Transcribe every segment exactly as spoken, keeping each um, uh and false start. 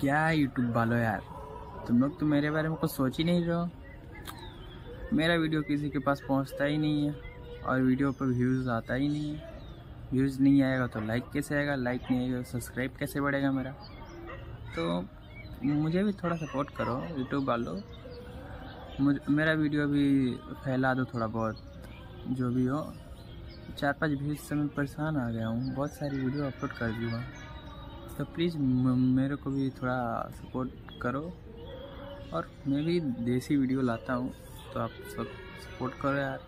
क्या यूट्यूब वालों यार, तुम लोग तो मेरे बारे में कुछ सोच ही नहीं रहो। मेरा वीडियो किसी के पास पहुंचता ही नहीं है और वीडियो पर व्यूज़ आता ही नहीं है। व्यूज़ नहीं आएगा तो लाइक कैसे आएगा, लाइक नहीं आएगा सब्सक्राइब कैसे बढ़ेगा मेरा। तो मुझे भी थोड़ा सपोर्ट करो यूट्यूब वालों, मुझे मेरा वीडियो भी फैला दो थोड़ा बहुत, जो भी हो। चार पांच व्यूज़ से मैं परेशान आ गया हूँ, बहुत सारी वीडियो अपलोड कर दी हूँ। तो प्लीज़ मेरे को भी थोड़ा सपोर्ट करो और मैं भी देसी वीडियो लाता हूँ, तो आप सब सपोर्ट करो यार।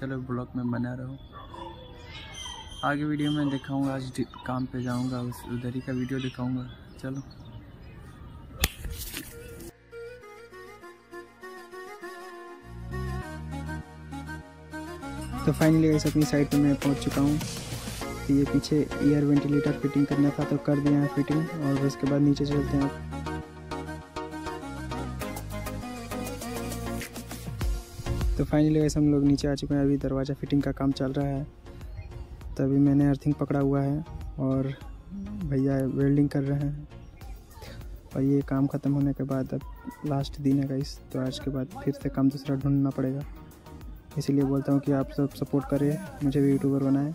चलो ब्लॉग में बना रहो, आगे वीडियो में दिखाऊंगा। आज काम पे जाऊंगा, उस उधर ही का वीडियो दिखाऊंगा। चलो। तो फाइनली वैसे अपनी साइड पे मैं पहुंच चुका हूँ। तो ये पीछे एयर वेंटिलेटर फिटिंग करना था तो कर दिया है फिटिंग, और उसके बाद नीचे चलते हैं। आप तो फाइनली वैसे हम लोग नीचे आ चुके हैं। अभी दरवाज़ा फिटिंग का काम चल रहा है, तभी मैंने अर्थिंग पकड़ा हुआ है और भैया वेल्डिंग कर रहे हैं। और ये काम ख़त्म होने के बाद अब लास्ट दिन है गाइस, तो आज के बाद फिर से काम दूसरा ढूंढना पड़ेगा। इसीलिए बोलता हूँ कि आप सब सपोर्ट करें, मुझे भी यूट्यूबर बनाएं।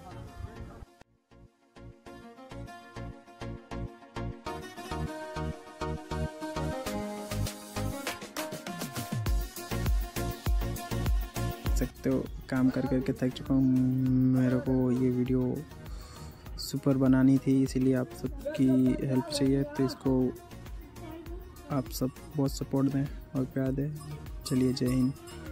सकते हो, काम कर करके थक चुका हूँ। मेरे को ये वीडियो सुपर बनानी थी, इसीलिए आप सबकी हेल्प चाहिए। तो इसको आप सब बहुत सपोर्ट दें और प्यार दें। चलिए, जय हिंद।